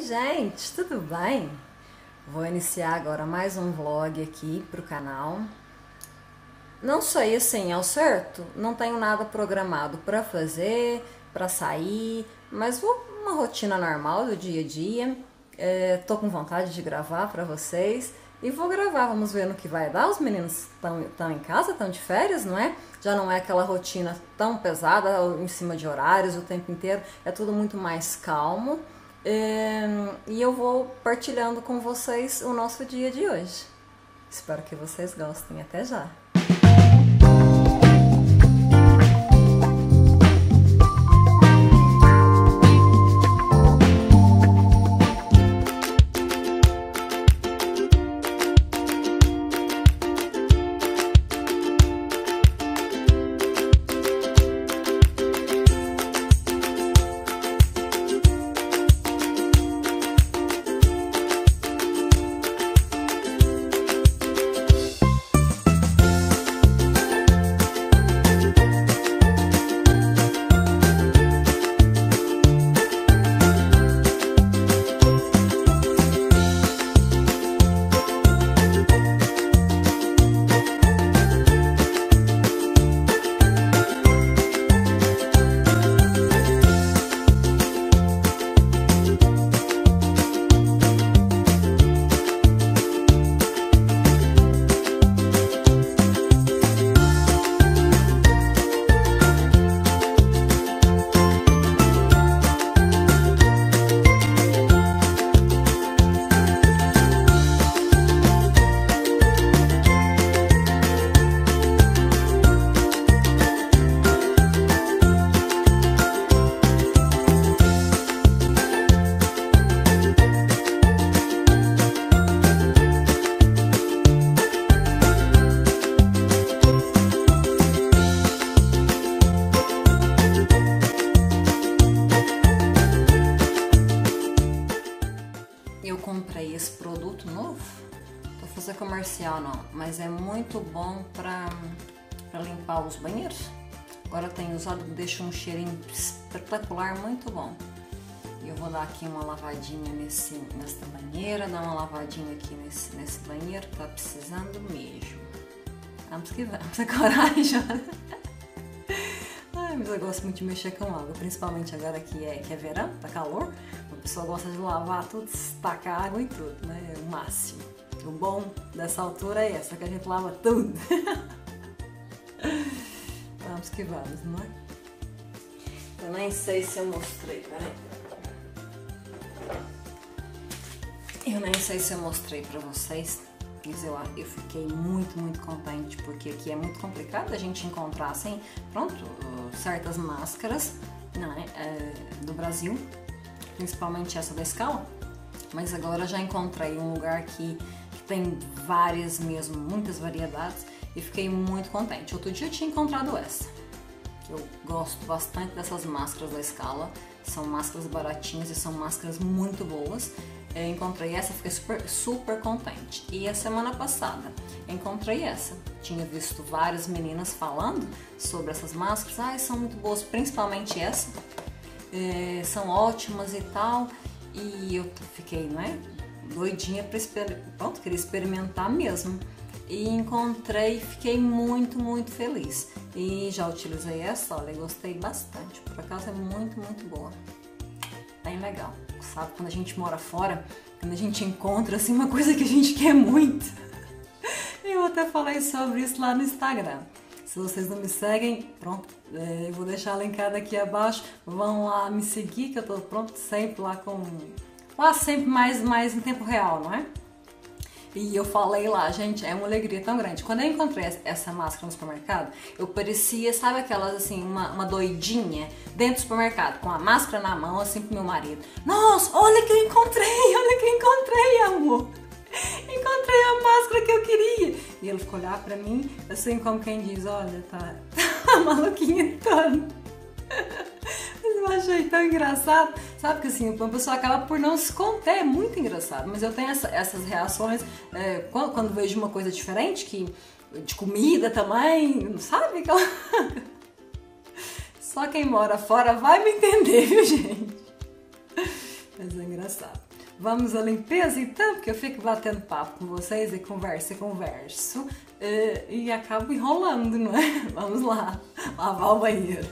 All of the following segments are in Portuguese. Oi gente, tudo bem? Vou iniciar agora mais um vlog aqui pro canal. Não sei assim ao certo, não tenho nada programado pra fazer, pra sair, mas vou uma rotina normal do dia a dia. Tô com vontade de gravar pra vocês e vou gravar, vamos ver no que vai dar. Os meninos estão em casa, estão de férias, não é? Já não é aquela rotina tão pesada, em cima de horários o tempo inteiro, é tudo muito mais calmo. E eu vou partilhando com vocês o nosso dia de hoje. Espero que vocês gostem. Até já! Comprei esse produto novo, não vou fazer comercial não, mas é muito bom para limpar os banheiros. Agora eu tenho usado, deixa um cheirinho espetacular, muito bom. E eu vou dar aqui uma lavadinha nesta banheira, dar uma lavadinha aqui nesse banheiro, tá precisando mesmo. Vamos que vamos, a coragem. Ai, mas eu gosto muito de mexer com água, principalmente agora que é verão, tá calor. A pessoa gosta de lavar tudo, destacar água e tudo, né? O máximo. O bom dessa altura é essa, que a gente lava tudo. Vamos que vamos, não é? Eu nem sei se eu mostrei, peraí. Eu nem sei se eu mostrei pra vocês, mas eu fiquei muito contente, porque aqui é muito complicado a gente encontrar, assim, pronto, certas máscaras, não é? Do Brasil. Principalmente essa da Scala, mas agora já encontrei um lugar que tem várias mesmo, muitas variedades, e fiquei muito contente. Outro dia eu tinha encontrado essa, que eu gosto bastante dessas máscaras da Scala, são máscaras baratinhas e são máscaras muito boas. Eu encontrei essa, fiquei super contente. E a semana passada encontrei essa, tinha visto várias meninas falando sobre essas máscaras, são muito boas, principalmente essa. São ótimas e tal, e eu fiquei, não é, doidinha para queria experimentar mesmo, e encontrei, fiquei muito feliz, e já utilizei essa, olha, gostei bastante, por acaso é muito boa, bem legal, sabe, quando a gente mora fora, quando a gente encontra assim uma coisa que a gente quer muito. Eu até falei sobre isso lá no Instagram. Se vocês não me seguem, pronto, eu vou deixar linkado aqui abaixo, vão lá me seguir, que eu tô pronto sempre lá com... Lá sempre mais em tempo real, não é? E eu falei lá, gente, é uma alegria tão grande. Quando eu encontrei essa máscara no supermercado, eu parecia, sabe aquelas assim, uma doidinha dentro do supermercado, com a máscara na mão, assim pro meu marido. Nossa, olha que eu encontrei, amor! Encontrei a máscara que eu queria! E ele ficou olhar pra mim, assim como quem diz, olha, tá maluquinha toda. Mas eu achei tão engraçado, sabe, que assim, uma pessoa acaba por não se conter, é muito engraçado. Mas eu tenho essas reações, quando vejo uma coisa diferente, de comida também, sabe? Só quem mora fora vai me entender, viu gente? Mas é engraçado. Vamos à limpeza então, porque eu fico batendo papo com vocês e converso e acabo enrolando, não é? Vamos lá, lavar o banheiro.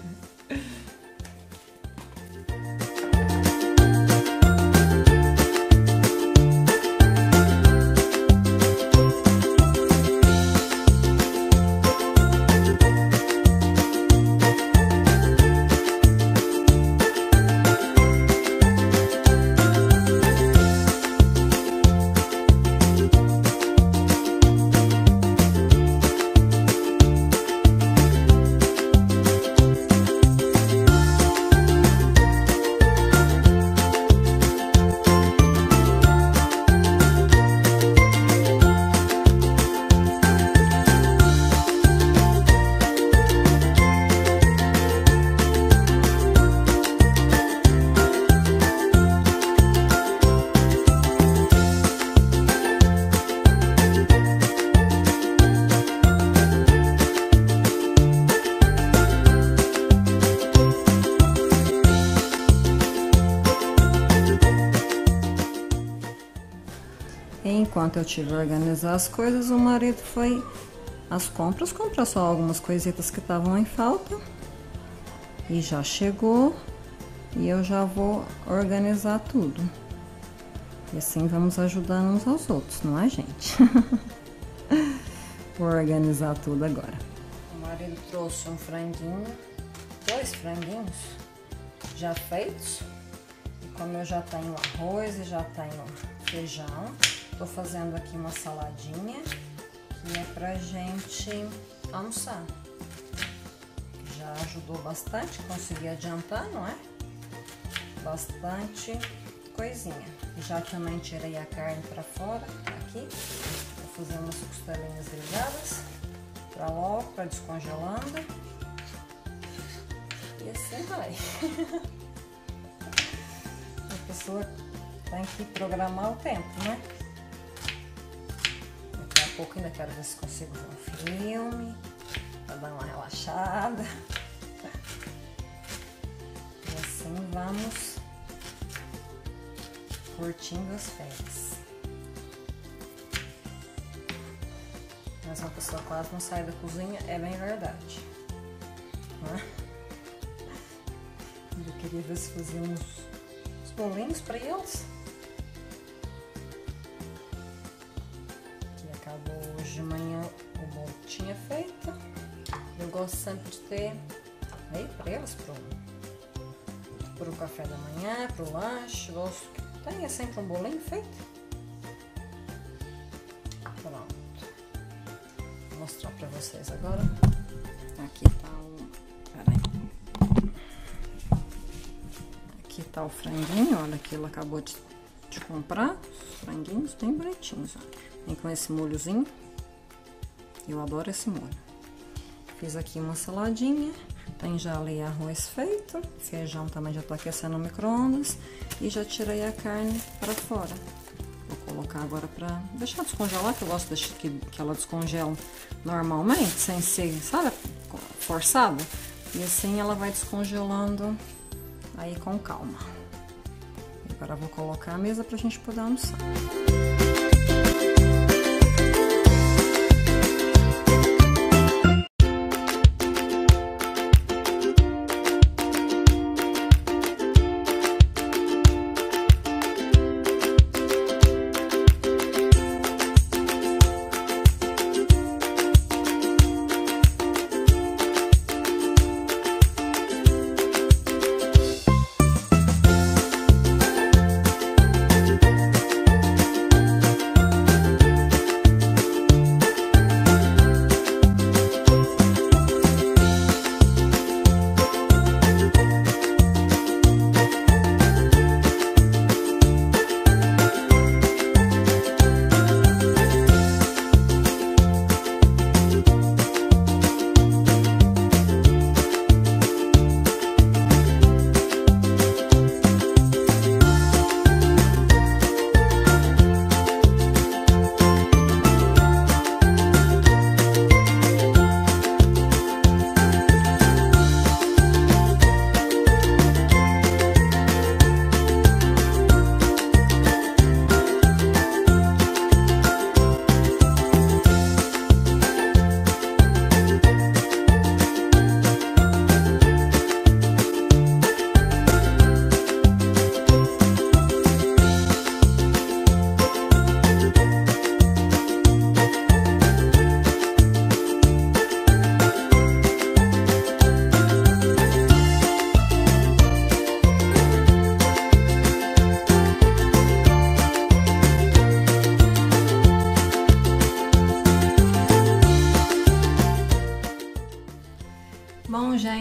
Enquanto eu tive a organizar as coisas, o marido foi às compras, comprou só algumas coisitas que estavam em falta e já chegou e eu já vou organizar tudo. E assim vamos ajudar uns aos outros, não é, gente? Vou organizar tudo agora. O marido trouxe um franguinho, dois franguinhos já feitos. E como eu já tenho arroz e já tenho feijão, tô fazendo aqui uma saladinha que é pra gente almoçar. Já ajudou bastante, consegui adiantar, não é? Bastante coisinha. Já também tirei a carne pra fora, aqui. Vou fazer umas costelinhas grelhadas pra logo, pra descongelando. E assim vai. A pessoa tem que programar o tempo, né? Um pouco, ainda quero ver se consigo ver um filme para dar uma relaxada. E assim vamos curtindo as férias. Mas uma pessoa quase não sai da cozinha, é bem verdade. Eu queria ver se fazia uns bolinhos para eles. Hoje de manhã o bolo tinha feito. Eu gosto sempre de ter meio para eles, pro café da manhã, pro lanche. Gosto que tenha sempre um bolinho feito. Pronto. Vou mostrar para vocês agora. Aqui tá Aqui tá o franguinho, olha que ele acabou de comprar. Os franguinhos bem bonitinhos, olha. Vem com esse molhozinho, eu adoro esse molho. Fiz aqui uma saladinha, tem já ali arroz feito, feijão também já tô aquecendo no micro-ondas e já tirei a carne para fora. Vou colocar agora para deixar descongelar, que eu gosto de deixar que ela descongela normalmente, sem ser, sabe, forçada. E assim ela vai descongelando aí com calma. E agora vou colocar a mesa pra gente poder almoçar.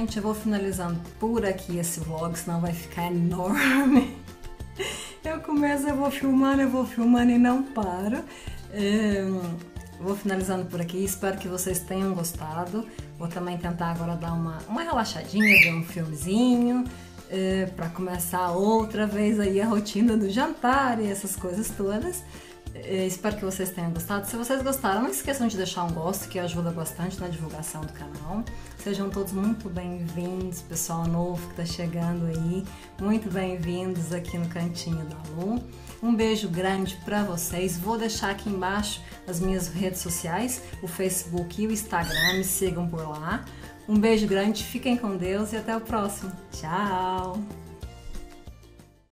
Gente, eu vou finalizando por aqui esse vlog, senão vai ficar enorme. Eu começo, eu vou filmando e não paro. Vou finalizando por aqui, espero que vocês tenham gostado. Vou também tentar agora dar uma relaxadinha, ver um filmezinho, para começar outra vez aí a rotina do jantar e essas coisas todas. Espero que vocês tenham gostado. Se vocês gostaram, não esqueçam de deixar um gosto, que ajuda bastante na divulgação do canal. Sejam todos muito bem-vindos, pessoal novo que tá chegando aí. Muito bem-vindos aqui no Cantinho da Lu. Um beijo grande para vocês. Vou deixar aqui embaixo as minhas redes sociais, o Facebook e o Instagram. Me sigam por lá. Um beijo grande, fiquem com Deus e até o próximo. Tchau!